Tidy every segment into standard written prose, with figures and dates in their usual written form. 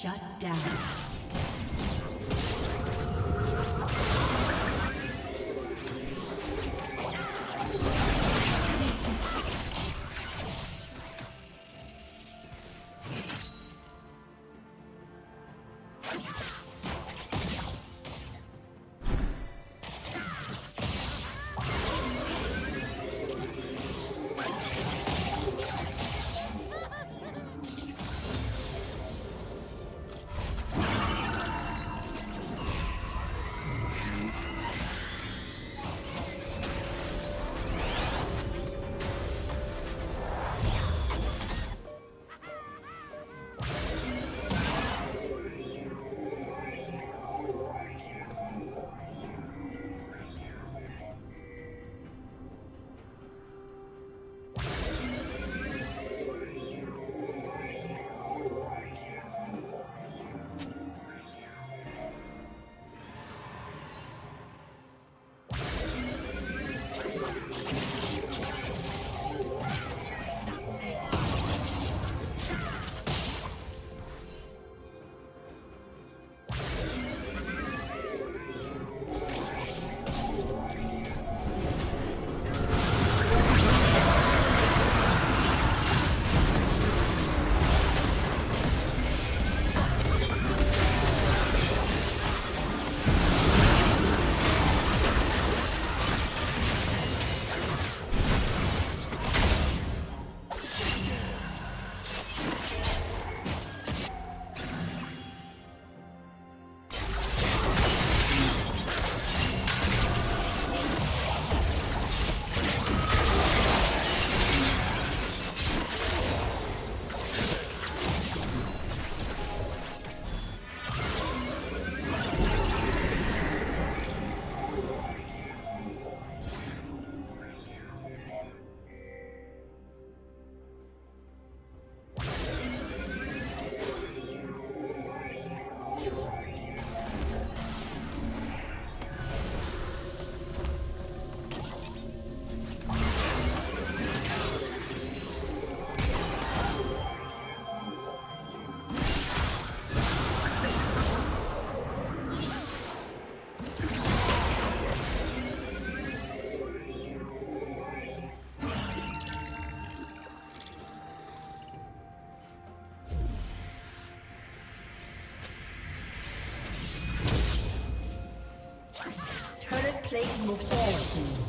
Shut down. Plate will fall soon.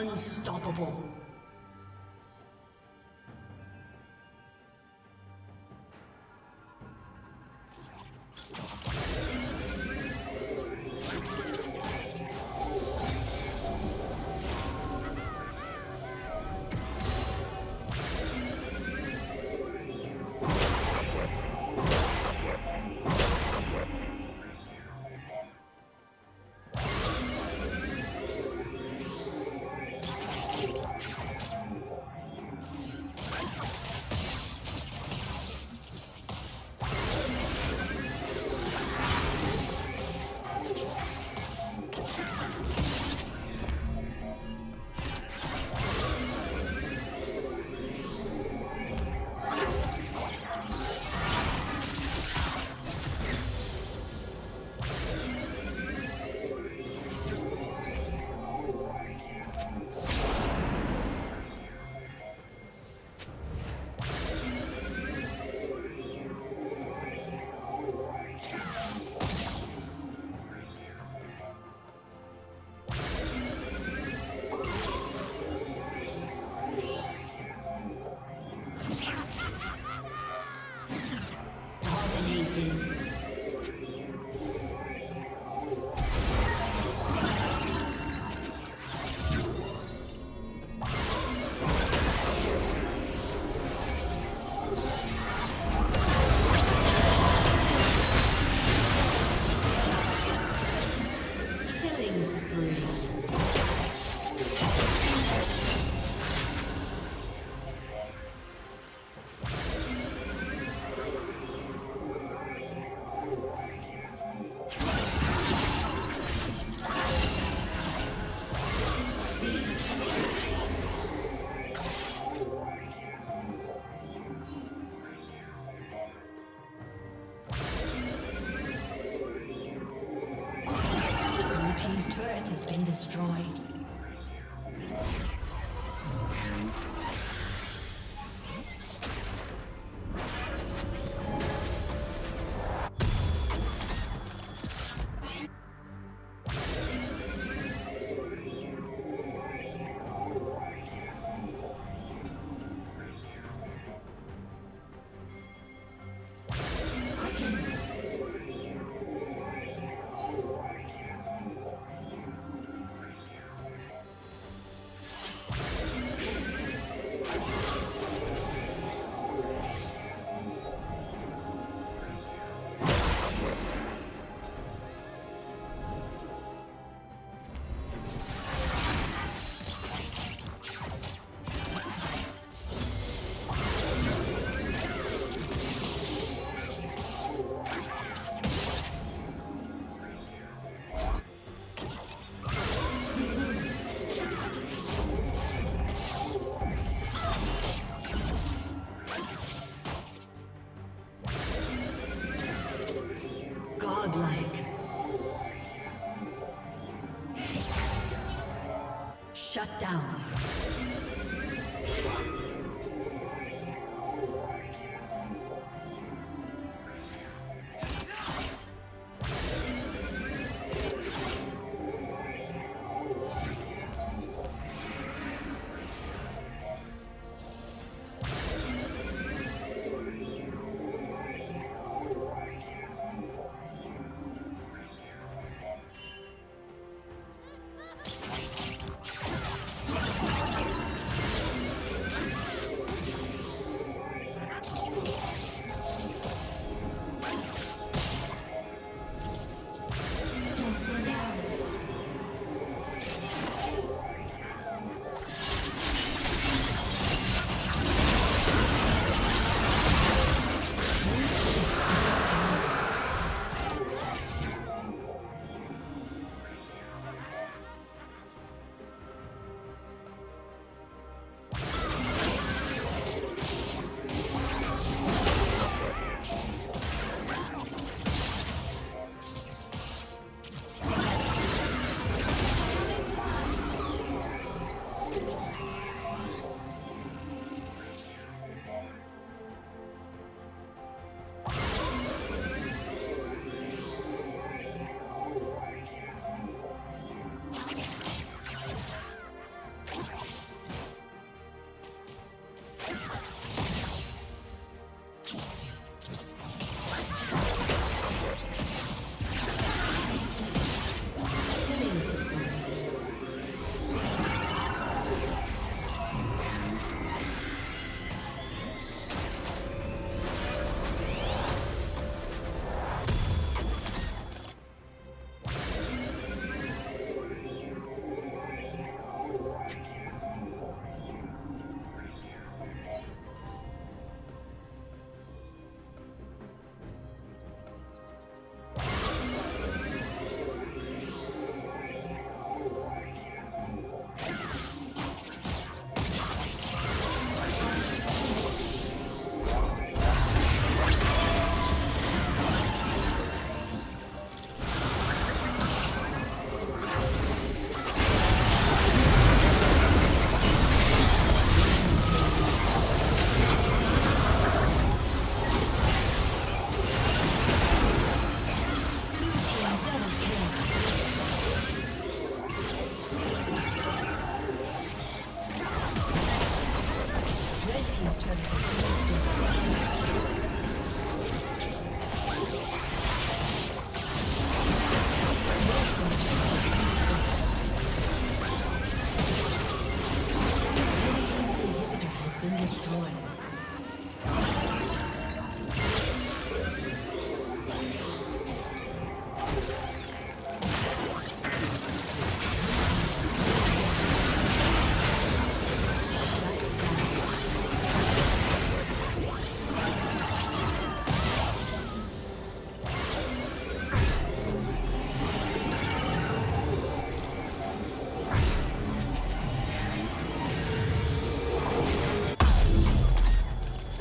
Unstoppable. Destroyed. Shut down. Come on.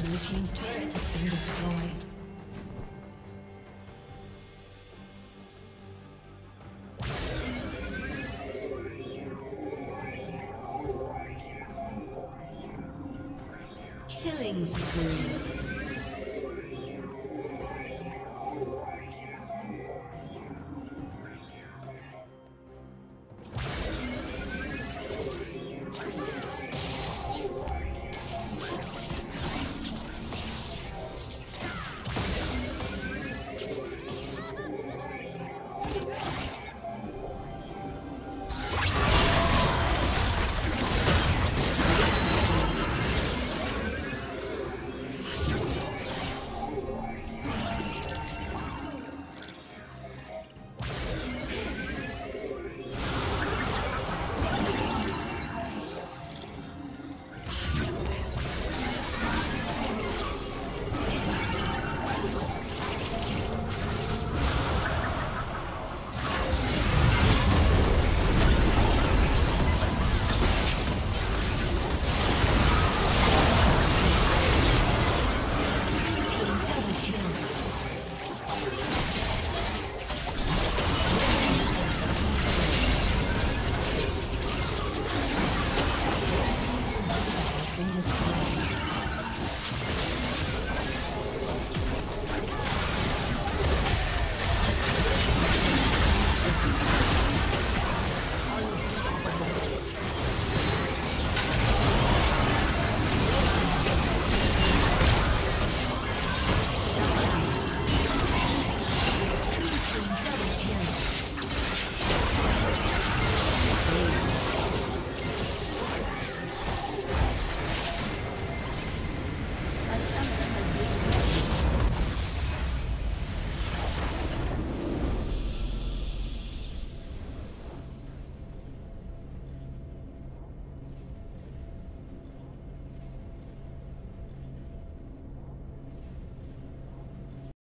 Blue team's turret has been destroyed. Killing spree.